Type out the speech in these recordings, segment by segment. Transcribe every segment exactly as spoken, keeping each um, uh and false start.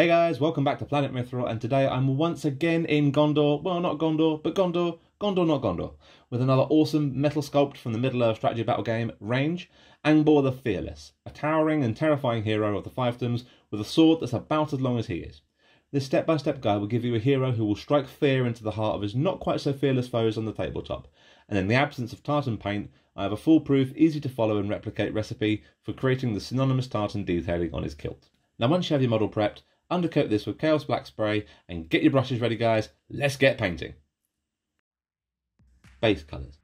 Hey guys, welcome back to Planet Mithril, and today I'm once again in Gondor, well not Gondor, but Gondor, Gondor not Gondor, with another awesome metal sculpt from the Middle-earth strategy battle game, Range, Angbor the Fearless, a towering and terrifying hero of the fiefdoms with a sword that's about as long as he is. This step-by-step guide will give you a hero who will strike fear into the heart of his not quite so fearless foes on the tabletop, and in the absence of tartan paint, I have a foolproof, easy to follow and replicate recipe for creating the synonymous tartan detailing on his kilt. Now once you have your model prepped, undercoat this with Chaos Black Spray and get your brushes ready guys, let's get painting! Base colours.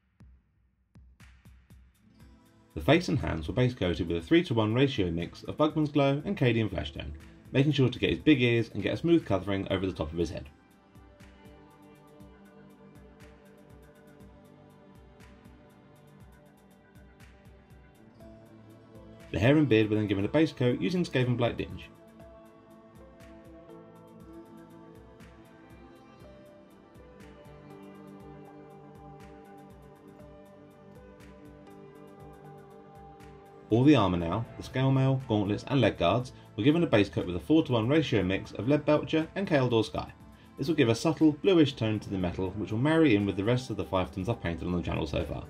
The face and hands were base coated with a three to one ratio mix of Bugman's Glow and Cadian Fleshtone, making sure to get his big ears and get a smooth covering over the top of his head. The hair and beard were then given a base coat using Skavenblight Dinge. All the armour now, the scale mail, gauntlets and leg guards, were given a base coat with a four to one ratio mix of Leadbelcher and Caledor Sky. This will give a subtle, bluish tone to the metal which will marry in with the rest of the fiefdoms I've painted on the channel so far.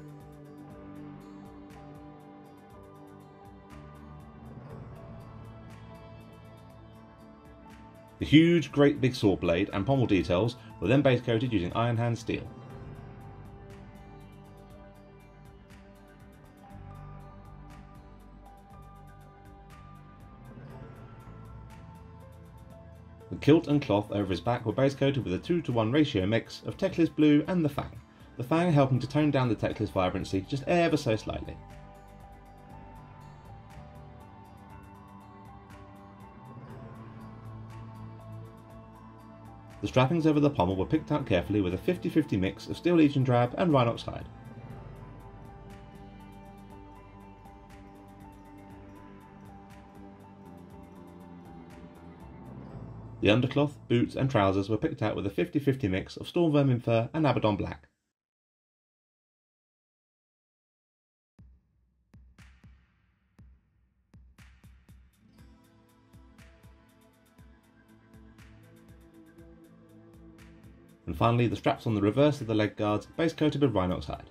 The huge, great big sword blade and pommel details were then base coated using Ironhand Steel. The kilt and cloth over his back were base coated with a two to one ratio mix of Teclis Blue and the Fang, the Fang helping to tone down the Teclis vibrancy just ever so slightly. The strappings over the pommel were picked out carefully with a fifty fifty mix of Steel Legion Drab and Rhinox Hide. The undercloth, boots and trousers were picked out with a fifty fifty mix of Stormvermin Fur and Abaddon Black. And finally, the straps on the reverse of the leg guards base coated with Rhinox Hide.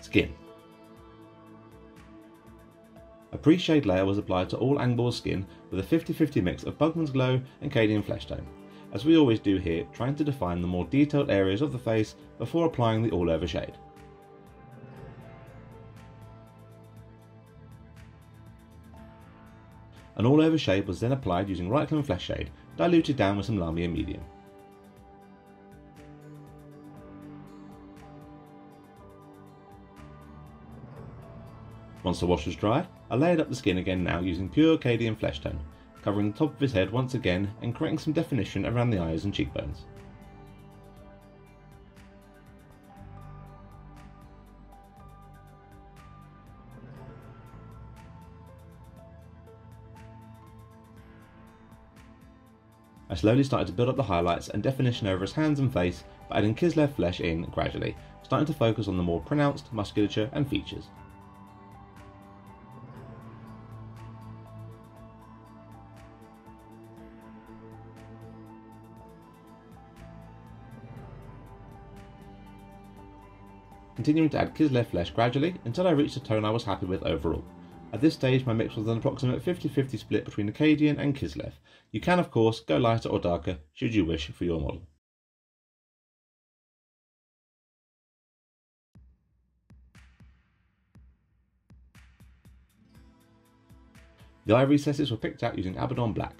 Skin. A pre-shade layer was applied to all Angbor's skin with a fifty fifty mix of Bugman's Glow and Cadian Fleshtone, as we always do here, trying to define the more detailed areas of the face before applying the all-over shade. An all-over shade was then applied using Reikland Flesh Shade, diluted down with some Lahmian Medium. Once the wash was dry, I layered up the skin again now using pure Cadian Fleshtone, covering the top of his head once again and creating some definition around the eyes and cheekbones. I slowly started to build up the highlights and definition over his hands and face by adding Kislev Flesh in gradually, starting to focus on the more pronounced musculature and features. Continuing to add Kislev Flesh gradually until I reached a tone I was happy with overall. At this stage my mix was an approximate fifty fifty split between Akkadian and Kislev. You can of course go lighter or darker should you wish for your model. The eye recesses were picked out using Abaddon Black.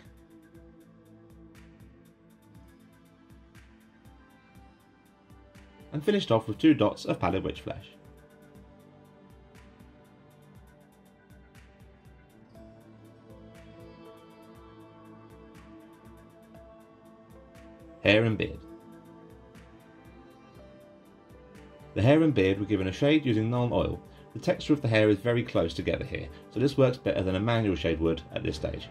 And finished off with two dots of Pallid Wych Flesh. Hair and beard. The hair and beard were given a shade using Nuln Oil. The texture of the hair is very close together here, so this works better than a manual shade would at this stage.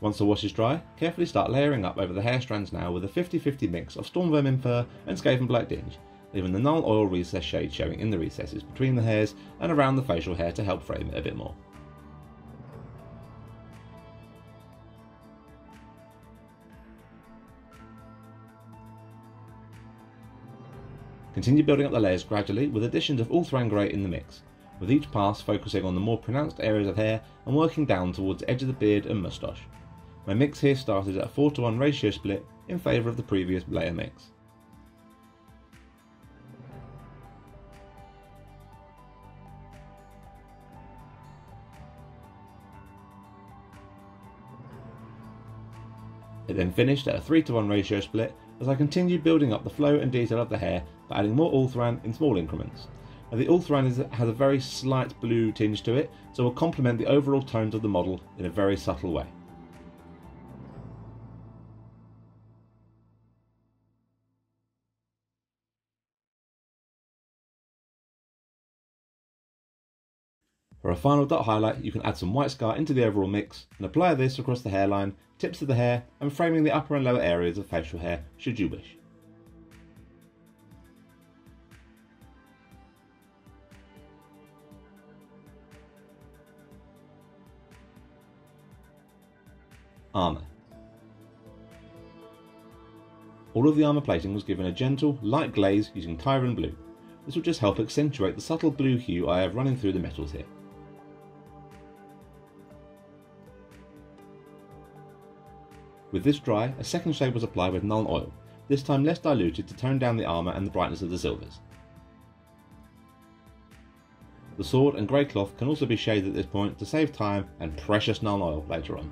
Once the wash is dry, carefully start layering up over the hair strands now with a fifty fifty mix of Stormvermin Fur and Skavenblight Dinge, leaving the Nuln Oil recess shade showing in the recesses between the hairs and around the facial hair to help frame it a bit more. Continue building up the layers gradually with additions of Ulthran Grey in the mix, with each pass focusing on the more pronounced areas of hair and working down towards the edge of the beard and moustache. My mix here started at a four to one ratio split in favour of the previous layer mix. It then finished at a three to one ratio split as I continued building up the flow and detail of the hair by adding more Ulthran in small increments. Now the Ulthran is, has a very slight blue tinge to it, so will complement the overall tones of the model in a very subtle way. For a final dot highlight, you can add some White Scar into the overall mix and apply this across the hairline, tips of the hair and framing the upper and lower areas of facial hair should you wish. Armour. All of the armour plating was given a gentle, light glaze using Tyrian blue. This will just help accentuate the subtle blue hue I have running through the metals here. With this dry, a second shade was applied with Nuln Oil, this time less diluted to tone down the armour and the brightness of the silvers. The sword and grey cloth can also be shaded at this point to save time and precious Nuln Oil later on.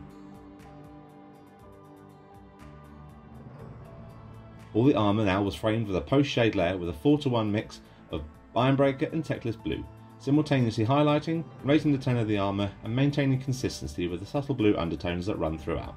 All the armour now was framed with a post-shade layer with a four to one mix of Ironbreaker and Teclis blue, simultaneously highlighting, raising the tone of the armour and maintaining consistency with the subtle blue undertones that run throughout.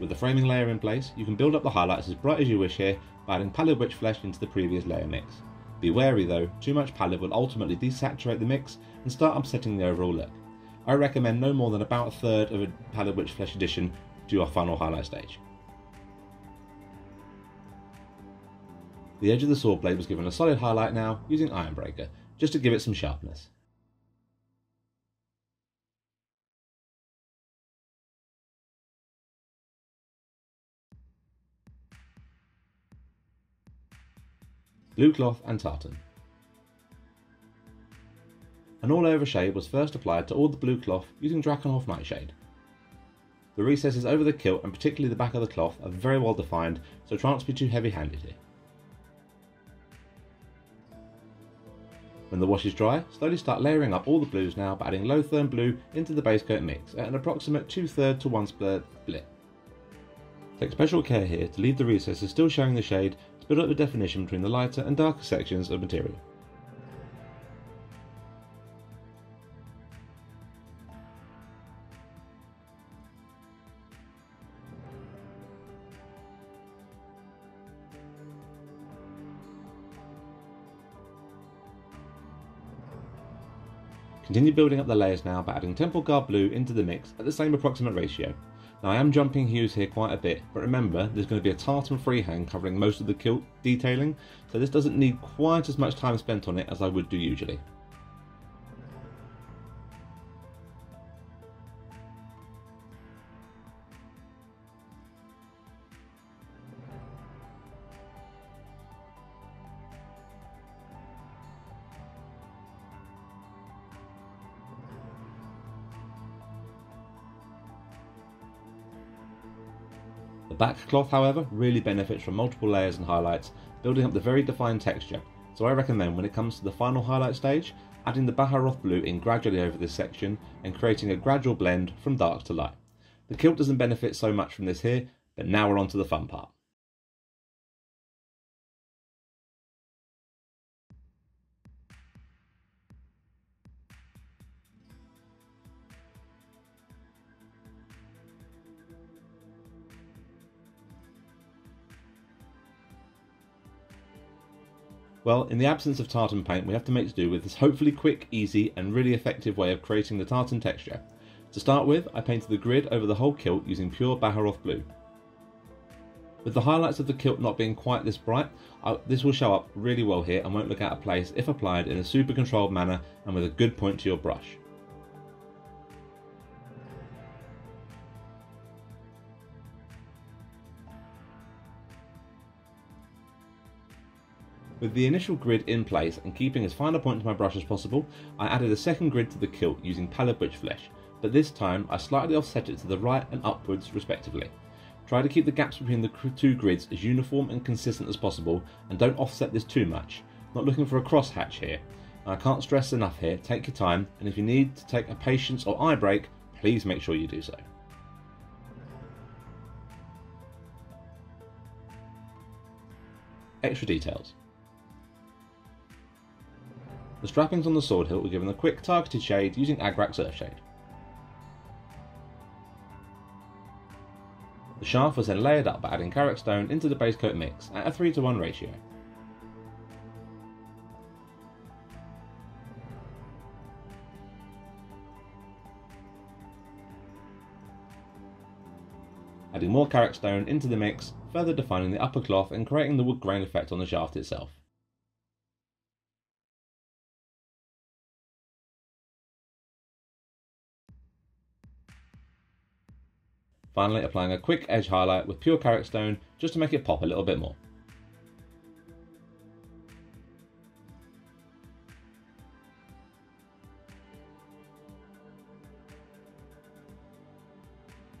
With the framing layer in place, you can build up the highlights as bright as you wish here by adding Pallid Wych Flesh into the previous layer mix. Be wary though, too much Pallid will ultimately desaturate the mix and start upsetting the overall look. I recommend no more than about a third of a Pallid Wych Flesh addition to your final highlight stage. The edge of the sword blade was given a solid highlight now using Ironbreaker, just to give it some sharpness. Blue cloth and tartan. An all-over shade was first applied to all the blue cloth using Drakenhof Nightshade. The recesses over the kilt and particularly the back of the cloth are very well defined, so try not to be too heavy-handed here. When the wash is dry, slowly start layering up all the blues now by adding Lothern blue into the base coat mix at an approximate two thirds to one split. Take special care here to leave the recesses still showing the shade to build up the definition between the lighter and darker sections of material. Continue building up the layers now by adding Temple Guard Blue into the mix at the same approximate ratio. Now I am jumping hues here quite a bit, but remember there's going to be a tartan freehand covering most of the kilt detailing, so this doesn't need quite as much time spent on it as I would do usually. The back cloth, however, really benefits from multiple layers and highlights, building up the very defined texture, so I recommend when it comes to the final highlight stage, adding the Baharoth blue in gradually over this section and creating a gradual blend from dark to light. The kilt doesn't benefit so much from this here, but now we're on to the fun part. Well, in the absence of tartan paint, we have to make do with this hopefully quick, easy and really effective way of creating the tartan texture. To start with, I painted the grid over the whole kilt using pure Baharoth blue. With the highlights of the kilt not being quite this bright, I, this will show up really well here and won't look out of place if applied in a super controlled manner and with a good point to your brush. With the initial grid in place and keeping as fine a point to my brush as possible, I added a second grid to the kilt using Pallid Wych Flesh, but this time I slightly offset it to the right and upwards respectively. Try to keep the gaps between the two grids as uniform and consistent as possible, and don't offset this too much. Not looking for a crosshatch here. I can't stress enough here, take your time, and if you need to take a patience or eye break, please make sure you do so. Extra details. The strappings on the sword hilt were given a quick targeted shade using Agrax Earthshade. The shaft was then layered up by adding Karak Stone into the base coat mix at a three to one ratio. Adding more Karak Stone into the mix, further defining the upper cloth and creating the wood grain effect on the shaft itself. Finally, applying a quick edge highlight with pure Karak Stone just to make it pop a little bit more.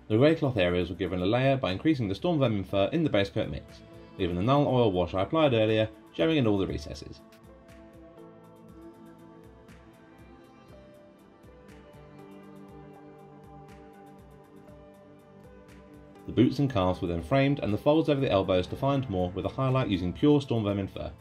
The grey cloth areas were given a layer by increasing the Stormvermin fur in the base coat mix, leaving the Nuln Oil wash I applied earlier showing in all the recesses. The boots and calves were then framed and the folds over the elbows defined more with a highlight using pure Stormvermin fur.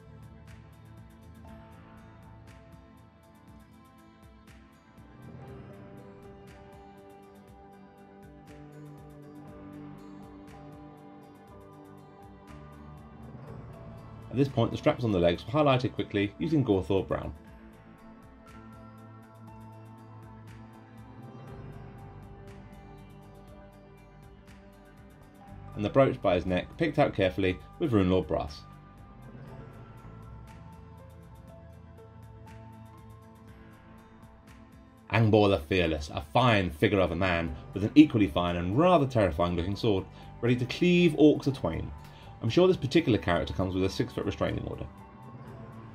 At this point the straps on the legs were highlighted quickly using Gorthor Brown. And the brooch by his neck picked out carefully with Runelord brass. Angbor the Fearless, a fine figure of a man with an equally fine and rather terrifying looking sword, ready to cleave orcs a twain. I'm sure this particular character comes with a six foot restraining order.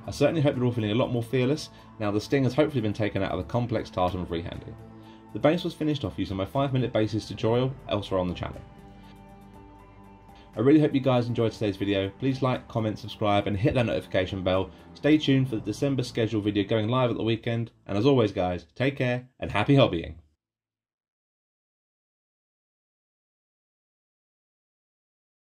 I certainly hope you're all feeling a lot more fearless now the sting has hopefully been taken out of the complex tartan freehanding. The base was finished off using my five minute bases tutorial elsewhere on the channel. I really hope you guys enjoyed today's video. Please like, comment, subscribe and hit that notification bell. Stay tuned for the December schedule video going live at the weekend, and as always guys, take care and happy hobbying!